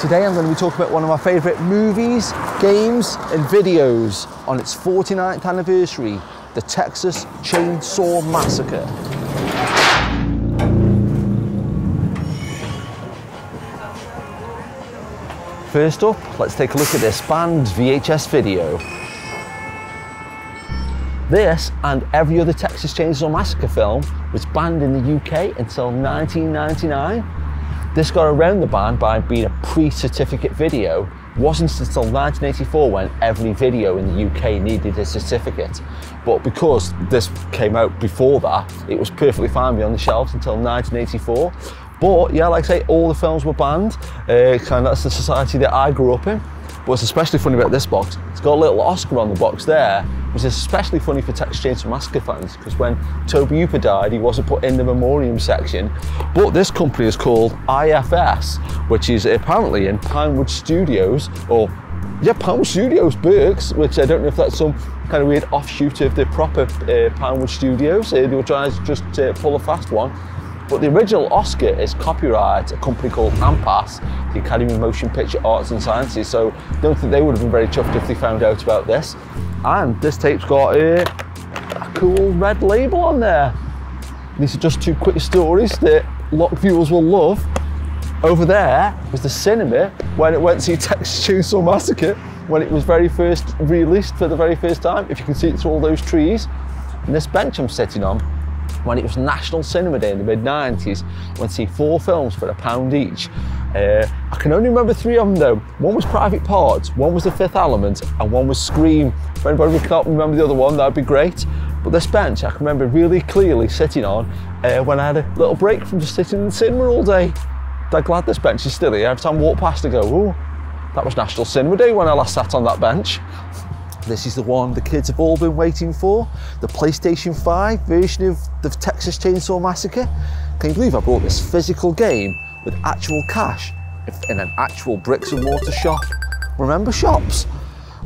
Today I'm going to be talking about one of my favourite movies, games and videos on its 49th anniversary, The Texas Chain Saw Massacre. First up, let's take a look at this band's VHS video. This and every other Texas Chainsaw Massacre film was banned in the UK until 1999. This got around the ban by being a pre-certificate video. It wasn't until 1984 when every video in the UK needed a certificate. But because this came out before that, it was perfectly fine to be on the shelves until 1984. But yeah, like I say, all the films were banned. Kind of that's the society that I grew up in. What's especially funny about this box, it's got a little Oscar on the box there, which is especially funny for Texas Chainsaw Massacre fans, because when Tobe Hooper died, he wasn't put in the memoriam section. But this company is called IFS, which is apparently in Pinewood Studios, or yeah, Pinewood Studios, Berks, which I don't know if that's some kind of weird offshoot of the proper Pinewood Studios. They were trying to just pull a fast one. But the original Oscar is copyright a company called AMPAS, the Academy of Motion Picture Arts and Sciences, so I don't think they would have been very chuffed if they found out about this. And this tape's got a cool red label on there. These are just two quick stories that lot of viewers will love. Over there was the cinema when it went to see Texas Chainsaw Massacre, when it was very first released for the very first time, if you can see it through all those trees. And this bench I'm sitting on, when it was National Cinema Day in the mid-90s, I went to see 4 films for £1 each. I can only remember 3 of them though. One was Private Parts, one was The Fifth Element, and one was Scream. If anybody can't remember the other one, that'd be great. But this bench I can remember really clearly sitting on when I had a little break from just sitting in the cinema all day. I'm glad this bench is still here. Every time I walk past I go, oh, that was National Cinema Day when I last sat on that bench. This is the one the kids have all been waiting for, the PlayStation 5 version of the Texas Chainsaw Massacre. Can you believe I bought this physical game with actual cash in an actual bricks and mortar shop? Remember shops?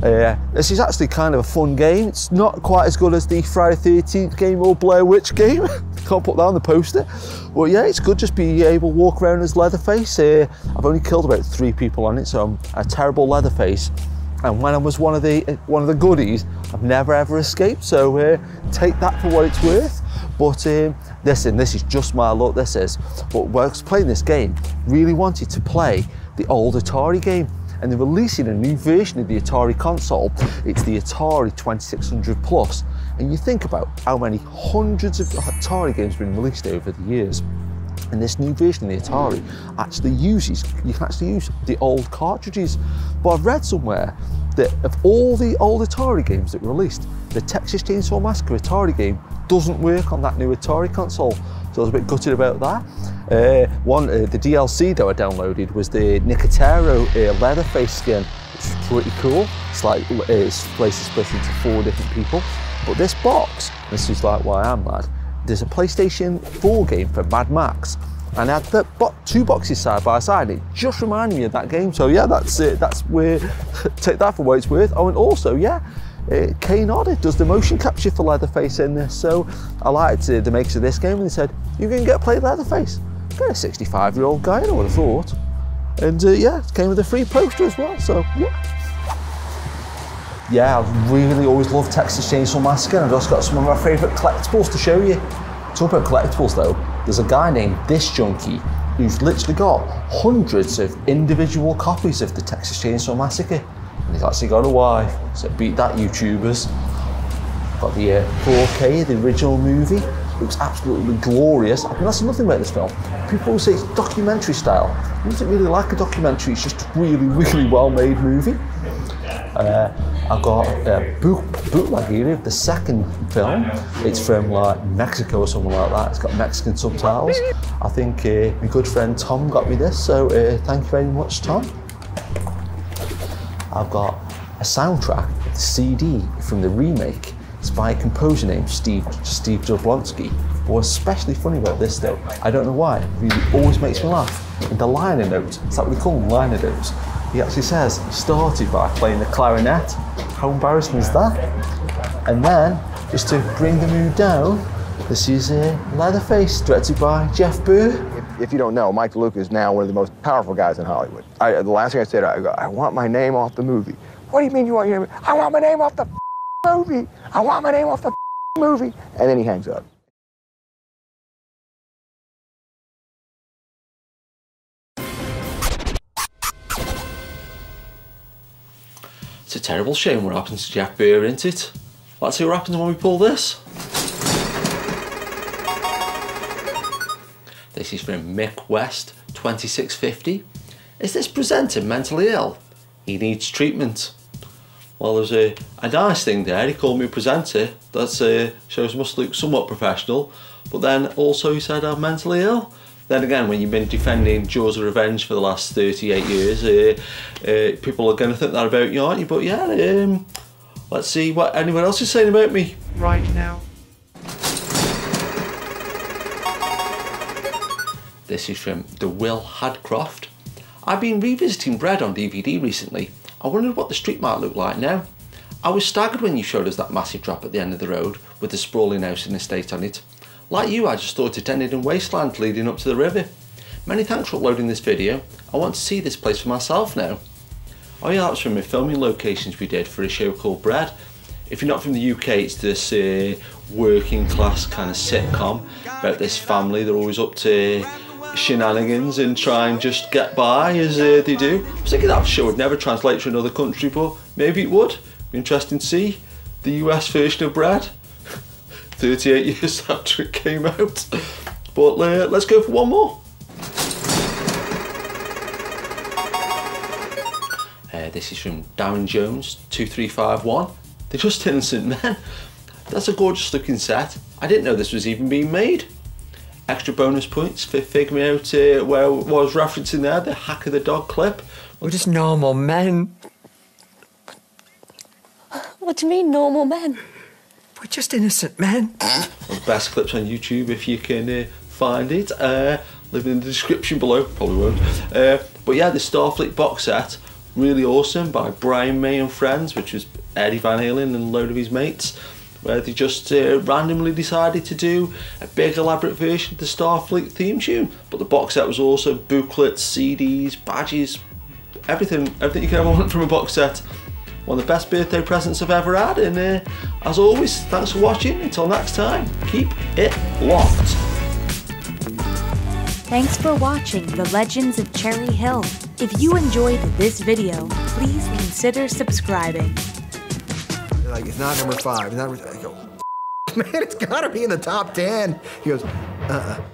This is actually kind of a fun game. It's not quite as good as the Friday 13th game or Blair Witch game. Can't put that on the poster. But yeah, it's good just being able to walk around as Leatherface. I've only killed about 3 people on it, so I'm a terrible Leatherface. And when I was one of the goodies, I've never ever escaped. So take that for what it's worth. But this is just my luck. This is. But whilst playing this game, really wanted to play the old Atari game, and they're releasing a new version of the Atari console. It's the Atari 2600+. And you think about how many hundreds of Atari games have been released over the years. And this new version of the Atari actually you can actually use the old cartridges. But I've read somewhere that of all the old Atari games that were released, the Texas Chainsaw Massacre Atari game doesn't work on that new Atari console. So I was a bit gutted about that. The DLC though I downloaded was the Nicotero Leatherface skin, which is pretty cool. It's like it's places split into 4 different people. But this box, this is like why I'm mad. There's a PlayStation 4 game for Mad Max, and I had the 2 boxes side by side. It just reminded me of that game. So yeah, that's it. That's where take that for what it's worth. Oh, and also yeah, Kane Hodder does the motion capture for Leatherface in this. So I liked the makers of this game, and they said you can get played Leatherface. Got a 65-year-old guy, I would have thought. And yeah, it came with a free poster as well. So yeah. Yeah, I've really always loved Texas Chainsaw Massacre, and I've just got some of my favourite collectibles to show you. Talk about collectibles though, there's a guy named This Junkie who's literally got hundreds of individual copies of the Texas Chainsaw Massacre, and he's actually got a wife, so beat that, YouTubers. Got the 4K, the original movie, looks absolutely glorious. I mean, that's another thing about this film. People always say it's documentary style. It doesn't really like a documentary, it's just a really, really well-made movie. I got a bootleg here of the second film. It's from like Mexico or something like that. It's got Mexican subtitles. I think my good friend Tom got me this, so thank you very much, Tom. I've got a soundtrack, the CD from the remake. It's by a composer named Steve Jablonski. What's especially funny about this though, I don't know why, it really always makes me laugh. And the liner notes, is that what we call them, liner notes? He actually says he started by playing the clarinet. How embarrassing is that? And then, just to bring the mood down, this is Leatherface, directed by Jeff Burr. if you don't know, Mike DeLuca is now one of the most powerful guys in Hollywood. The last thing I said, I go, I want my name off the movie. What do you mean you want your name? I want my name off the movie. I want my name off the movie. And then he hangs up. It's a terrible shame what happens to Jack Beer, isn't it? Let's see what happens when we pull this. This is from Mick West, 2650. Is this presenter mentally ill? He needs treatment. Well, there's a nice thing there. He called me a presenter. That's shows must look somewhat professional. But then also he said I'm mentally ill. Then again, when you've been defending Jaws of Revenge for the last 38 years, people are going to think that about you, aren't you? But yeah, let's see what anyone else is saying about me. Right now. This is from the Will Hadcroft. I've been revisiting Bread on DVD recently. I wondered what the street might look like now. I was staggered when you showed us that massive drop at the end of the road with the sprawling house and estate on it. Like you, I just thought it ended in wasteland leading up to the river. Many thanks for uploading this video. I want to see this place for myself now. Oh yeah, that was from the filming locations we did for a show called Bread. If you're not from the UK, it's this working class kind of sitcom about this family. They're always up to shenanigans and try and just get by as they do. I was thinking that show would never translate to another country, but maybe it would. Interesting to see the US version of Bread 38 years after it came out. But let's go for one more. This is from Darren Jones, 2351. They're just innocent men. That's a gorgeous looking set. I didn't know this was even being made. Extra bonus points for figuring out where I was referencing there, the hack of the dog clip. We're just normal men. What do you mean, normal men? We're just innocent men. The best clips on YouTube, if you can find it. Leave it in the description below, probably won't. But yeah, the Starfleet box set, really awesome, by Brian May and Friends, which was Eddie Van Halen and a load of his mates, where they just randomly decided to do a big elaborate version of the Starfleet theme tune. But the box set was also booklets, CDs, badges, everything you can ever want from a box set. One of the best birthday presents I've ever had, and as always, thanks for watching. Until next time, keep it locked. Thanks for watching The Legends of Cherry Hill. If you enjoyed this video, please consider subscribing. Like, it's not number 5. It's not, I go, man, it's gotta be in the top 10. He goes,